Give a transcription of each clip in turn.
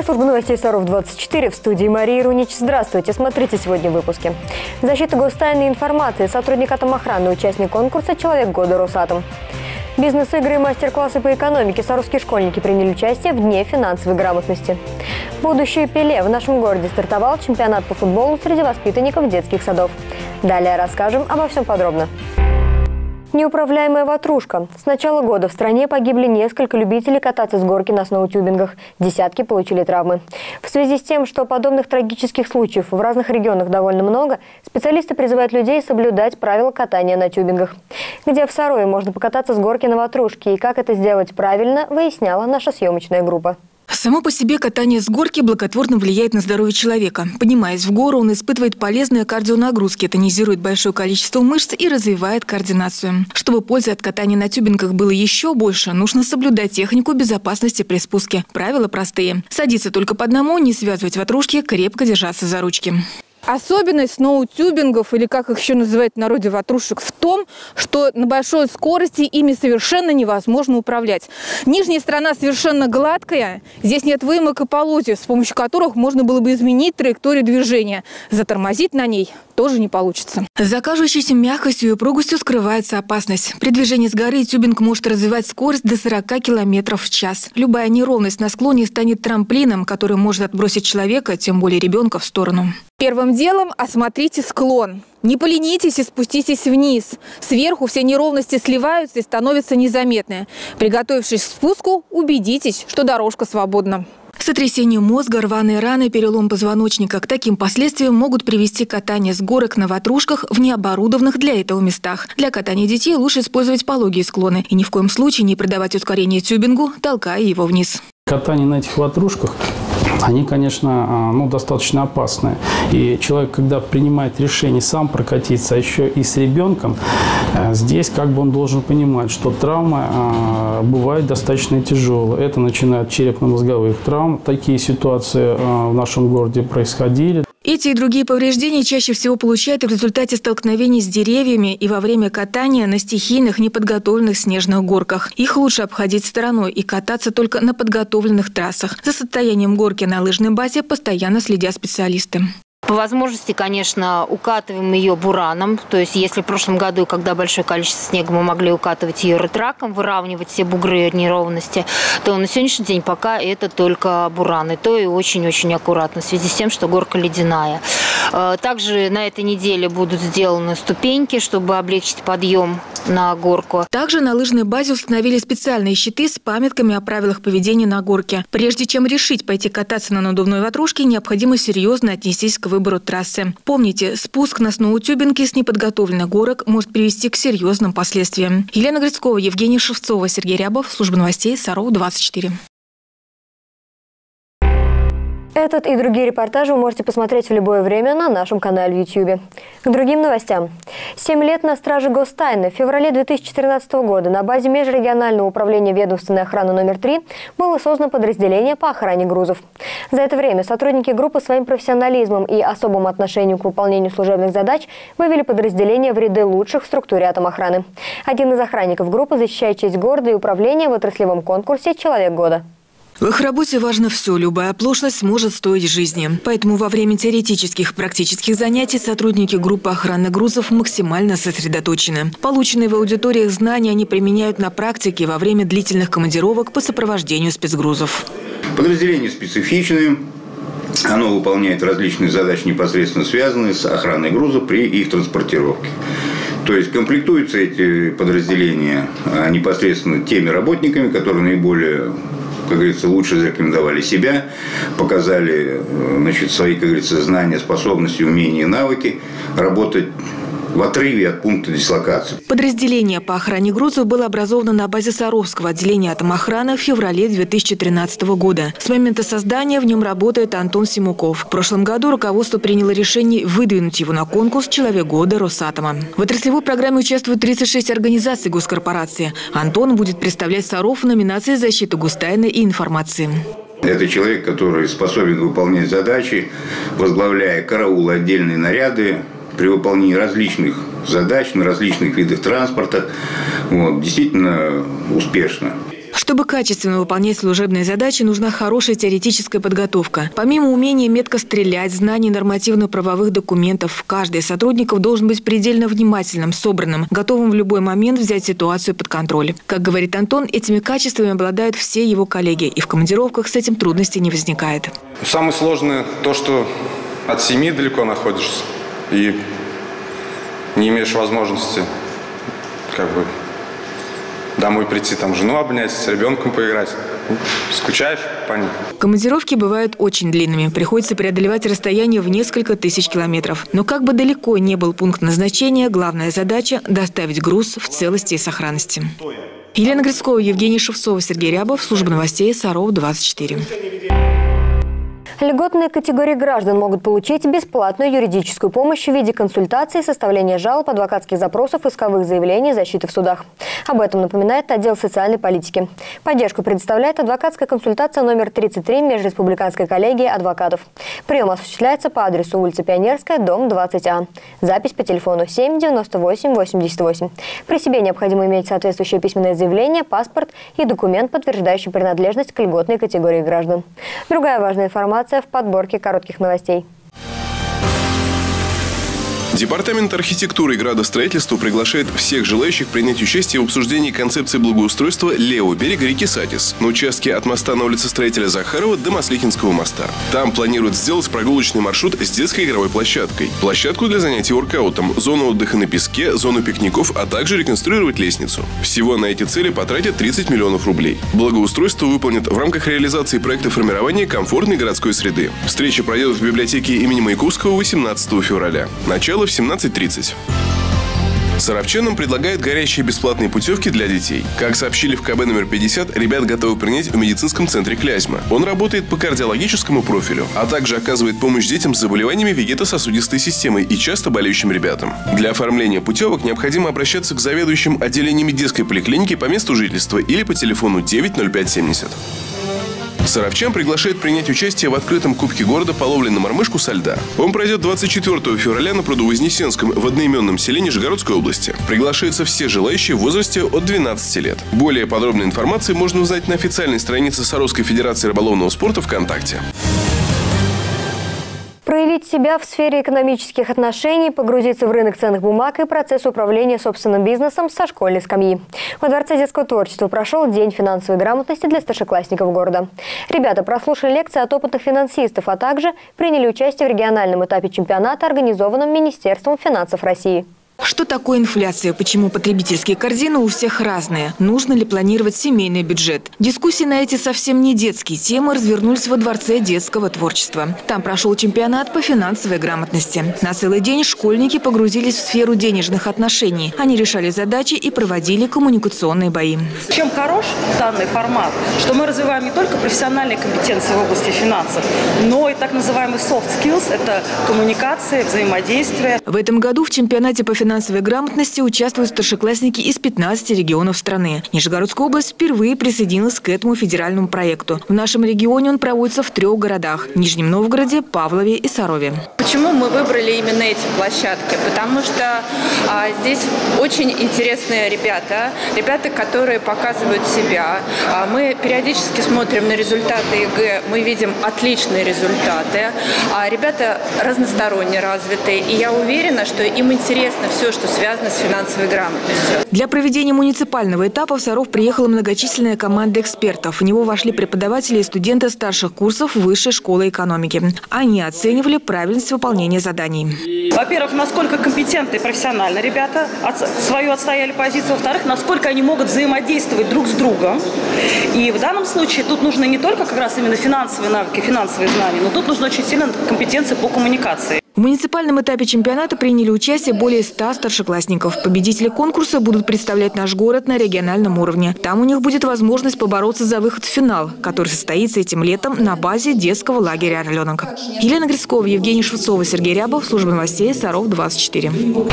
Студия службы новостей Саров 24, в студии Мария Рунич. Здравствуйте, смотрите сегодня в выпуске. Защита гостайной информации, сотрудник Атомохраны, участник конкурса «Человек года Росатом». Бизнес-игры и мастер-классы по экономике. Саровские школьники приняли участие в Дне финансовой грамотности. Будущее Пеле. В нашем городе стартовал чемпионат по футболу среди воспитанников детских садов. Далее расскажем обо всем подробно. Неуправляемая ватрушка. С начала года в стране погибли несколько любителей кататься с горки на сноутюбингах. Десятки получили травмы. В связи с тем, что подобных трагических случаев в разных регионах довольно много, специалисты призывают людей соблюдать правила катания на тюбингах. Где в Сарове можно покататься с горки на ватрушке и как это сделать правильно, выясняла наша съемочная группа. Само по себе катание с горки благотворно влияет на здоровье человека. Поднимаясь в гору, он испытывает полезные кардионагрузки, тонизирует большое количество мышц и развивает координацию. Чтобы пользы от катания на тюбингах было еще больше, нужно соблюдать технику безопасности при спуске. Правила простые. Садиться только по одному, не связывать ватрушки, крепко держаться за ручки. Особенность сноутюбингов, или как их еще называют в народе ватрушек, в том, что на большой скорости ими совершенно невозможно управлять. Нижняя сторона совершенно гладкая, здесь нет выемок и полозьев, с помощью которых можно было бы изменить траекторию движения. Затормозить на ней тоже не получится. За кажущейся мягкостью и упругостью скрывается опасность. При движении с горы тюбинг может развивать скорость до 40 км в час. Любая неровность на склоне станет трамплином, который может отбросить человека, тем более ребенка, в сторону. Первым делом осмотрите склон. Не поленитесь и спуститесь вниз. Сверху все неровности сливаются и становятся незаметны. Приготовившись к спуску, убедитесь, что дорожка свободна. Сотрясение мозга, рваные раны, перелом позвоночника. К таким последствиям могут привести катание с горок на ватрушках в необорудованных для этого местах. Для катания детей лучше использовать пологие склоны. И ни в коем случае не придавать ускорение тюбингу, толкая его вниз. Катание на этих ватрушках... Они, конечно, достаточно опасны. И человек, когда принимает решение сам прокатиться, а еще и с ребенком, здесь он должен понимать, что травмы бывают достаточно тяжелые. Это начиная от черепно-мозговых травм. Такие ситуации в нашем городе происходили. Эти и другие повреждения чаще всего получают в результате столкновений с деревьями и во время катания на стихийных, неподготовленных снежных горках. Их лучше обходить стороной и кататься только на подготовленных трассах. За состоянием горки на лыжной базе постоянно следят специалисты. По возможности, конечно, укатываем ее бураном. То есть, если в прошлом году, когда большое количество снега, мы могли укатывать ее ретраком, выравнивать все бугры и неровности, то на сегодняшний день пока это только буран. И то и очень-очень аккуратно, в связи с тем, что горка ледяная. Также на этой неделе будут сделаны ступеньки, чтобы облегчить подъем на горку. Также на лыжной базе установили специальные щиты с памятками о правилах поведения на горке. Прежде чем решить пойти кататься на надувной ватрушке, необходимо серьезно отнестись к выбору трассы. Помните, спуск на сноутюбинге с неподготовленных горок может привести к серьезным последствиям. Елена Грицкова, Евгения Сусарева, Сергей Рябов, служба новостей Саров 24. Этот и другие репортажи вы можете посмотреть в любое время на нашем канале в YouTube. К другим новостям. 7 лет на страже гостайны. В феврале 2014 года на базе Межрегионального управления ведомственной охраны номер 3 было создано подразделение по охране грузов. За это время сотрудники группы своим профессионализмом и особым отношением к выполнению служебных задач вывели подразделение в ряды лучших в структуре Атомохраны. Один из охранников группы защищает честь города и управления в отраслевом конкурсе «Человек года». В их работе важно все. Любая оплошность может стоить жизни. Поэтому во время теоретических и практических занятий сотрудники группы охраны грузов максимально сосредоточены. Полученные в аудиториях знания они применяют на практике во время длительных командировок по сопровождению спецгрузов. Подразделения специфичные. Оно выполняет различные задачи, непосредственно связанные с охраной грузов при их транспортировке. То есть комплектуются эти подразделения непосредственно теми работниками, которые наиболее... как говорится, лучше зарекомендовали себя, показали свои, как говорится, знания, способности, умения и навыки работать в отрыве от пункта дислокации. Подразделение по охране грузов было образовано на базе Саровского отделения Атомохраны в феврале 2013 года. С момента создания в нем работает Антон Симуков. В прошлом году руководство приняло решение выдвинуть его на конкурс «Человек года» Росатома. В отраслевой программе участвуют 36 организаций госкорпорации. Антон будет представлять Саров в номинации «Защита гостайны и информации». Это человек, который способен выполнять задачи, возглавляя караулы, отдельные наряды, при выполнении различных задач на различных видах транспорта, действительно успешно. Чтобы качественно выполнять служебные задачи, нужна хорошая теоретическая подготовка. Помимо умения метко стрелять, знаний нормативно-правовых документов, каждый из сотрудников должен быть предельно внимательным, собранным, готовым в любой момент взять ситуацию под контроль. Как говорит Антон, этими качествами обладают все его коллеги, и в командировках с этим трудностей не возникает. Самое сложное то, что от семьи далеко находишься и не имеешь возможности домой прийти, там жену обнять, с ребенком поиграть. Скучаешь по ним. Командировки бывают очень длинными. Приходится преодолевать расстояние в несколько тысяч километров. Но как бы далеко не был пункт назначения, главная задача – доставить груз в целости и сохранности. Елена Грицкова, Евгения Шевцова, Сергей Рябов. Служба новостей «Саров 24». Льготные категории граждан могут получить бесплатную юридическую помощь в виде консультаций, составления жалоб, адвокатских запросов, исковых заявлений, защиты в судах. Об этом напоминает отдел социальной политики. Поддержку предоставляет адвокатская консультация номер 33 Межреспубликанской коллегии адвокатов. Прием осуществляется по адресу улица Пионерская, дом 20А. Запись по телефону 7 98 88. При себе необходимо иметь соответствующее письменное заявление, паспорт и документ, подтверждающий принадлежность к льготной категории граждан. Другая важная информация в подборке коротких новостей. Департамент архитектуры и градостроительства приглашает всех желающих принять участие в обсуждении концепции благоустройства левого берега реки Сатис на участке от моста на улице Строителя Захарова до Маслихинского моста. Там планируют сделать прогулочный маршрут с детской игровой площадкой, площадку для занятий воркаутом, зону отдыха на песке, зону пикников, а также реконструировать лестницу. Всего на эти цели потратят 30 миллионов рублей. Благоустройство выполнят в рамках реализации проекта формирования комфортной городской среды. Встреча пройдет в библиотеке имени Маяковского 18 февраля. Начало в 17:30. Саровчанам предлагают горячие бесплатные путевки для детей. Как сообщили в КБ номер 50, ребят готовы принять в медицинском центре Клязьма. Он работает по кардиологическому профилю, а также оказывает помощь детям с заболеваниями вегетососудистой системы и часто болеющим ребятам. Для оформления путевок необходимо обращаться к заведующим отделениями детской поликлиники по месту жительства или по телефону 90570. Саровчан приглашает принять участие в открытом кубке города по ловле на мормышку со льда. Он пройдет 24 февраля на пруду Вознесенском в одноименном селе Нижегородской области. Приглашаются все желающие в возрасте от 12 лет. Более подробной информации можно узнать на официальной странице Саровской Федерации рыболовного спорта ВКонтакте. Проявить себя в сфере экономических отношений, погрузиться в рынок ценных бумаг и процесс управления собственным бизнесом со школьной скамьи. Во Дворце детского творчества прошел День финансовой грамотности для старшеклассников города. Ребята прослушали лекции от опытных финансистов, а также приняли участие в региональном этапе чемпионата, организованном Министерством финансов России. Что такое инфляция? Почему потребительские корзины у всех разные? Нужно ли планировать семейный бюджет? Дискуссии на эти совсем не детские темы развернулись во Дворце детского творчества. Там прошел чемпионат по финансовой грамотности. На целый день школьники погрузились в сферу денежных отношений. Они решали задачи и проводили коммуникационные бои. Чем хорош данный формат? Что мы развиваем не только профессиональные компетенции в области финансов, но и так называемый soft skills – это коммуникация, взаимодействие. В этом году в чемпионате по финансовой грамотности участвуют старшеклассники из 15 регионов страны. Нижегородская область впервые присоединилась к этому федеральному проекту. В нашем регионе он проводится в 3 городах – Нижнем Новгороде, Павлове и Сарове. Почему мы выбрали именно эти площадки? Потому что здесь очень интересные ребята, которые показывают себя. Мы периодически смотрим на результаты ЕГЭ, мы видим отличные результаты. Ребята разносторонне развитые, и я уверена, что им интересно все. Все, что связано с финансовой грамотностью. Для проведения муниципального этапа в Саров приехала многочисленная команда экспертов. В него вошли преподаватели и студенты старших курсов Высшей школы экономики. Они оценивали правильность выполнения заданий. Во-первых, насколько компетентны и профессионально ребята свою отстояли позицию. Во-вторых, насколько они могут взаимодействовать друг с другом. И в данном случае тут нужно не только как раз именно финансовые навыки, финансовые знания, но тут нужно очень сильно компетенция по коммуникации. В муниципальном этапе чемпионата приняли участие более 100 старшеклассников. Победители конкурса будут представлять наш город на региональном уровне. Там у них будет возможность побороться за выход в финал, который состоится этим летом на базе детского лагеря «Орленок». Елена Грицкова, Евгений Шевцова, Сергей Рябов. Служба новостей «Саров 24».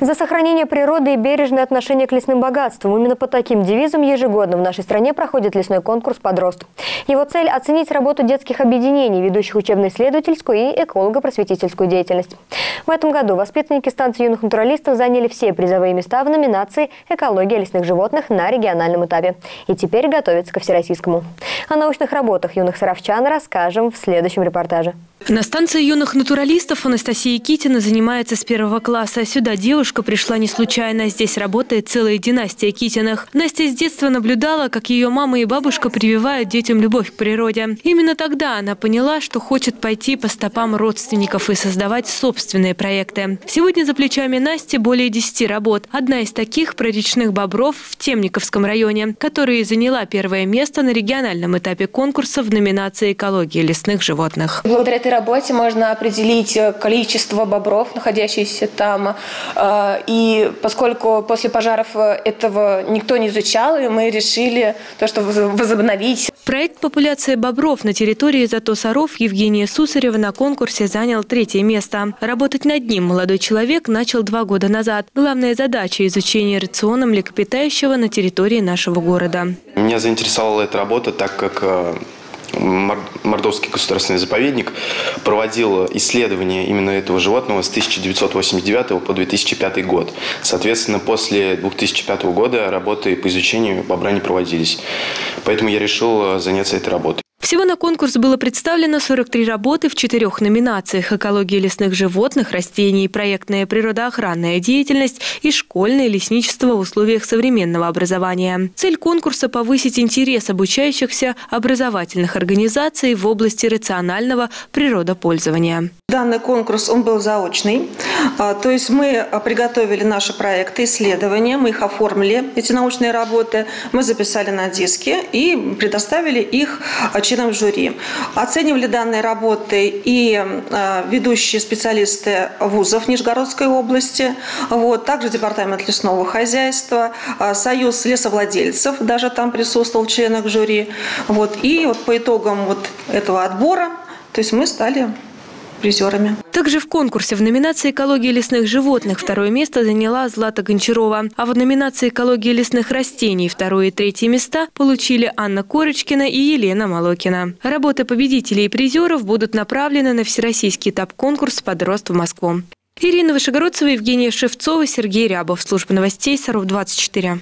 За сохранение природы и бережное отношение к лесным богатствам. Именно по таким девизам ежегодно в нашей стране проходит лесной конкурс «Подросток». Его цель – оценить работу детских объединений, ведущих учебно-исследовательскую и эколого-просветительскую деятельность. В этом году воспитанники станции юных натуралистов заняли все призовые места в номинации «Экология лесных животных» на региональном этапе. И теперь готовятся ко всероссийскому. О научных работах юных саровчан расскажем в следующем репортаже. На станции юных натуралистов Анастасия Китина занимается с 1-го класса. Сюда девушка пришла не случайно. Здесь работает целая династия Китиных. Настя с детства наблюдала, как ее мама и бабушка прививают детям любовь к природе. Именно тогда она поняла, что хочет пойти по стопам родственников и создавать собственные проекты. Сегодня за плечами Насти более 10 работ. Одна из таких – про речных бобров в Темниковском районе, которая заняла 1-е место на региональном этапе конкурса в номинации «Экология лесных животных». Благодаря этой работе можно определить количество бобров, находящихся там. И поскольку после пожаров этого никто не изучал, и мы решили то, что возобновить. Проект «Популяция бобров» на территории зато Саров Евгения Сусарева на конкурсе занял 3-е место. Работать над ним молодой человек начал 2 года назад. Главная задача – изучение рациона млекопитающего на территории нашего города. Меня заинтересовала эта работа, так как Мордовский государственный заповедник проводил исследование именно этого животного с 1989 по 2005 год. Соответственно, после 2005 года работы по изучению бобра не проводились. Поэтому я решил заняться этой работой. Всего на конкурс было представлено 43 работы в 4 номинациях – экология лесных животных, растений, проектная природоохранная деятельность и школьное лесничество в условиях современного образования. Цель конкурса – повысить интерес обучающихся образовательных организаций в области рационального природопользования. Данный конкурс он был заочный, то есть мы приготовили наши проекты, исследования, мы их оформили, эти научные работы, мы записали на диске и предоставили их членам жюри. Оценивали данные работы и ведущие специалисты вузов Нижегородской области, вот, также Департамент лесного хозяйства, Союз лесовладельцев, даже там присутствовал в членах жюри. Вот, и вот по итогам вот этого отбора, то есть мы стали призерами. Также в конкурсе в номинации «Экология лесных животных» 2-е место заняла Злата Гончарова. А в номинации «Экология лесных растений» 2-е и 3-е места получили Анна Корочкина и Елена Малокина. Работы победителей и призеров будут направлены на всероссийский этап-конкурс «Подросток в Москву». Ирина Вышегородцева, Евгения Шевцова, Сергей Рябов. Служба новостей Саров 24.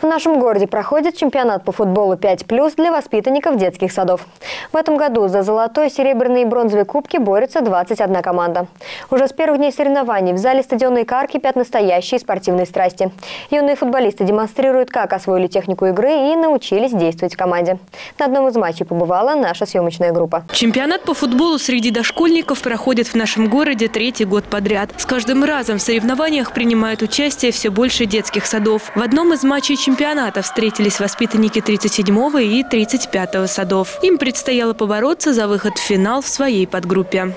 В нашем городе проходит чемпионат по футболу 5+ для воспитанников детских садов. В этом году за золотой, серебряный и бронзовый кубки борются 21 команда. Уже с первых дней соревнований в зале стадионной «Карки» кипят настоящие спортивные страсти. Юные футболисты демонстрируют, как освоили технику игры и научились действовать в команде. На одном из матчей побывала наша съемочная группа. Чемпионат по футболу среди дошкольников проходит в нашем городе 3-й год подряд. С каждым разом в соревнованиях принимают участие все больше детских садов. В одном из матчей чемпионата встретились воспитанники 37-го и 35-го садов. Им предстояло побороться за выход в финал в своей подгруппе.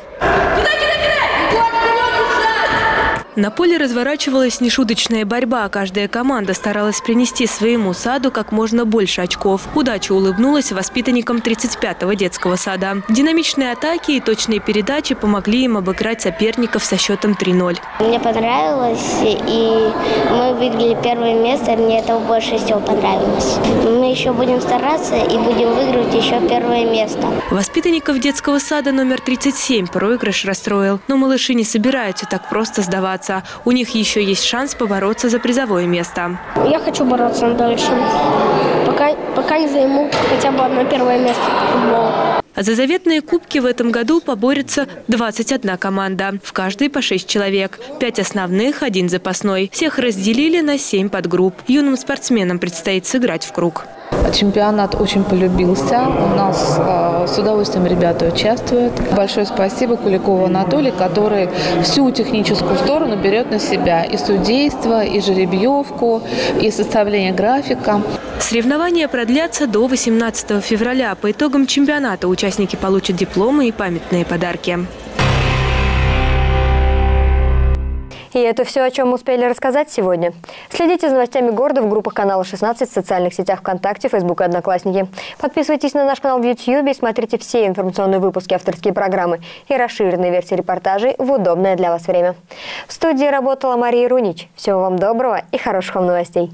На поле разворачивалась нешуточная борьба. Каждая команда старалась принести своему саду как можно больше очков. Удача улыбнулась воспитанникам 35-го детского сада. Динамичные атаки и точные передачи помогли им обыграть соперников со счетом 3-0. Мне понравилось, и мы выиграли 1-е место, и мне этого больше всего понравилось. Мы еще будем стараться и будем выигрывать еще 1-е место. Воспитанников детского сада номер 37 проигрыш расстроил. Но малыши не собираются так просто сдаваться. У них еще есть шанс побороться за призовое место. Я хочу бороться дальше, пока не займу хотя бы одно 1-е место по футболу. За заветные кубки в этом году поборется 21 команда. В каждой по 6 человек. 5 основных, 1 запасной. Всех разделили на 7 подгрупп. Юным спортсменам предстоит сыграть в круг. Чемпионат очень полюбился. У нас с удовольствием ребята участвуют. Большое спасибо Куликову Анатолию, который всю техническую сторону берет на себя. И судейство, и жеребьевку, и составление графика. Соревнования продлятся до 18 февраля. По итогам чемпионата участники получат дипломы и памятные подарки. И это все, о чем мы успели рассказать сегодня. Следите за новостями города в группах канала 16, в социальных сетях ВКонтакте, Facebook и Одноклассники. Подписывайтесь на наш канал в YouTube и смотрите все информационные выпуски, авторские программы и расширенные версии репортажей в удобное для вас время. В студии работала Мария Рунич. Всего вам доброго и хороших вам новостей.